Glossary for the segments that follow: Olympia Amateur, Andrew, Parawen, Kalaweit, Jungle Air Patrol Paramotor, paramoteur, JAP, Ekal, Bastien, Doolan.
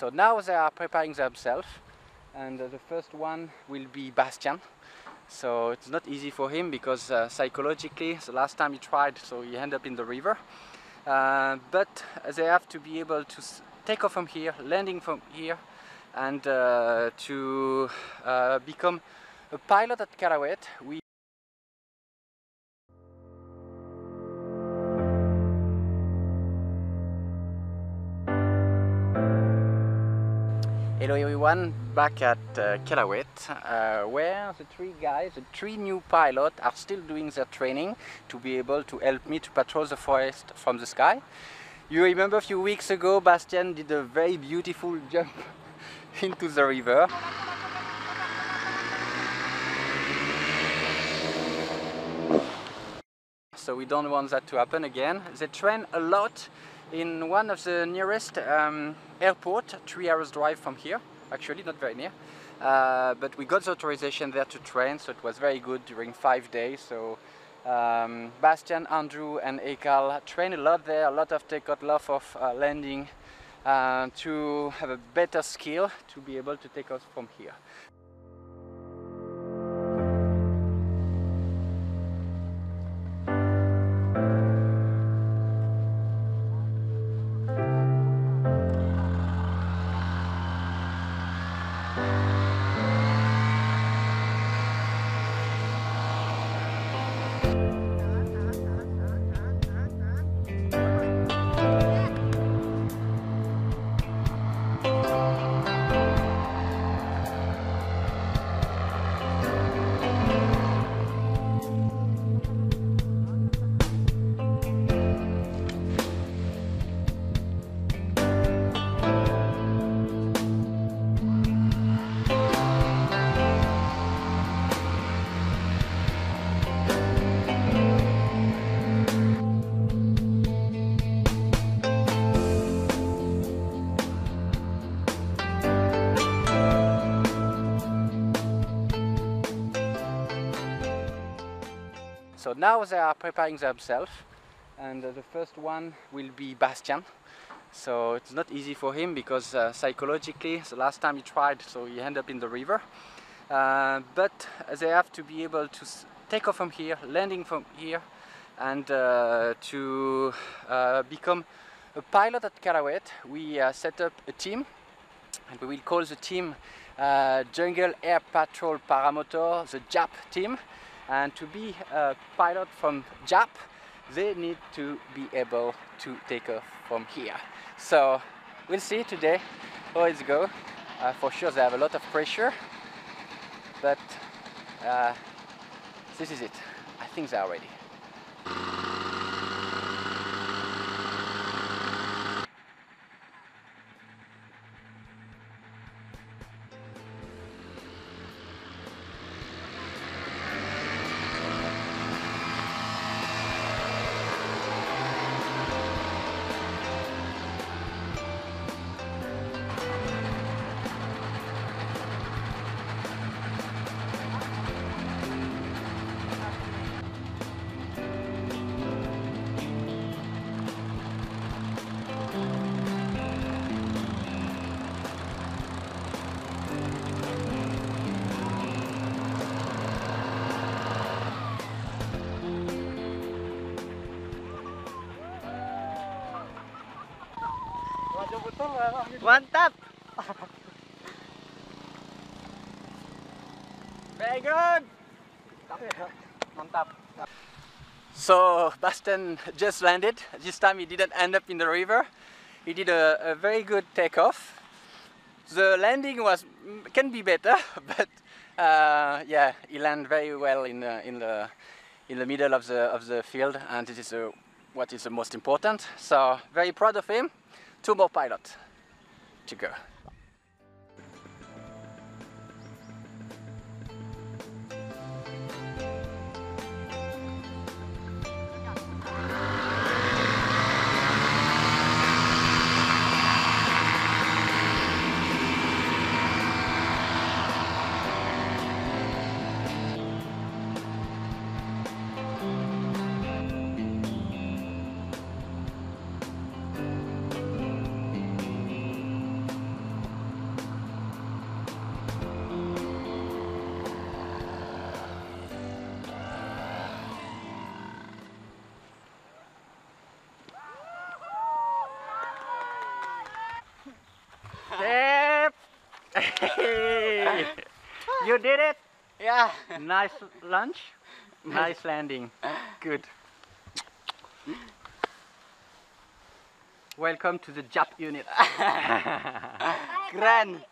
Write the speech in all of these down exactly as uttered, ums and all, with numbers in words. So now they are preparing themselves, and uh, the first one will be Bastien. So it's not easy for him because uh, psychologically, the last time he tried, so he ended up in the river. Uh, but they have to be able to take off from here, landing from here, and uh, to uh, become a pilot at Kalaweit. We Hello everyone, back at uh, Kalaweit, uh, where the three guys, the three new pilots are still doing their training to be able to help me to patrol the forest from the sky. You remember a few weeks ago, Bastien did a very beautiful jump into the river. So we don't want that to happen again. They train a lot in one of the nearest um, airport, three hours drive from here, actually not very near, uh, but we got the authorization there to train, so it was very good during five days. So um, Bastien, Andrew and Ekal train a lot there, a lot of takeoff, a lot of uh, landing, uh, to have a better skill to be able to take off from here. So now they are preparing themselves, and uh, the first one will be Bastien. So it's not easy for him because uh, psychologically, the last time he tried, so he ended up in the river. Uh, but they have to be able to take off from here, landing from here, and uh, to uh, become a pilot at Kalaweit. We uh, set up a team, and we will call the team uh, Jungle Air Patrol Paramotor, the J A P team. And to be a pilot from J A P, they need to be able to take off from here. So we'll see today how it's go. Uh, for sure they have a lot of pressure, but uh, this is it. I think they are ready. One tap! Very good! One tap. So Bastien just landed. This time he didn't end up in the river. He did a, a very good takeoff. The landing was can be better, but uh, yeah, he landed very well in the, in the in the middle of the of the field, and this is a, what is the most important. So very proud of him. Two more pilots to go. You did it? Yeah. Nice lunch. Nice landing. Good. Welcome to the J A P unit. Grand.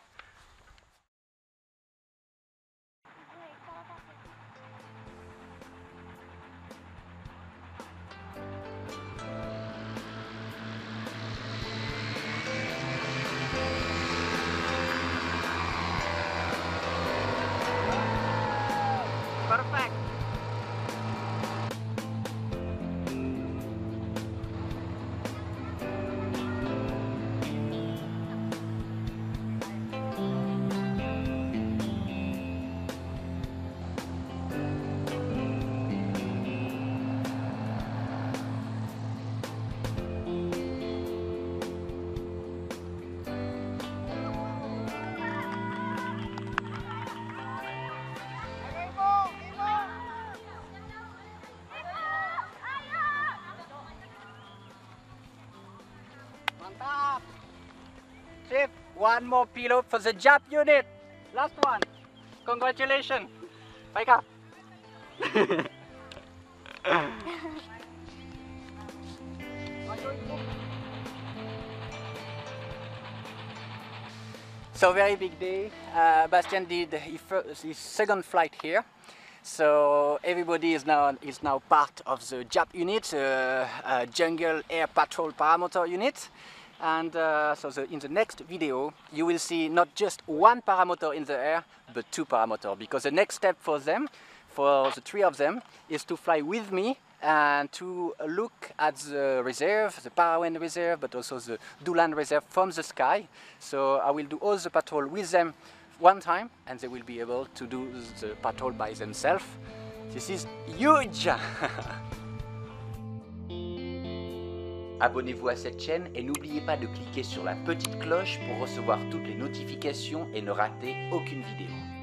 Perfect. One more pillow for the J A P unit. Last one. Congratulations. Wake up. So very big day. Uh, Bastien did his, first, his second flight here. So everybody is now is now part of the J A P unit, uh, uh, Jungle Air Patrol Paramotor unit. And uh, so the, in the next video, you will see not just one paramotor in the air, but two paramotor, because the next step for them, for the three of them, is to fly with me and to look at the reserve, the Parawen reserve, but also the Doolan reserve from the sky. So I will do all the patrol with them one time, and they will be able to do the patrol by themselves. This is huge! Abonnez-vous à cette chaîne et n'oubliez pas de cliquer sur la petite cloche pour recevoir toutes les notifications et ne rater aucune vidéo.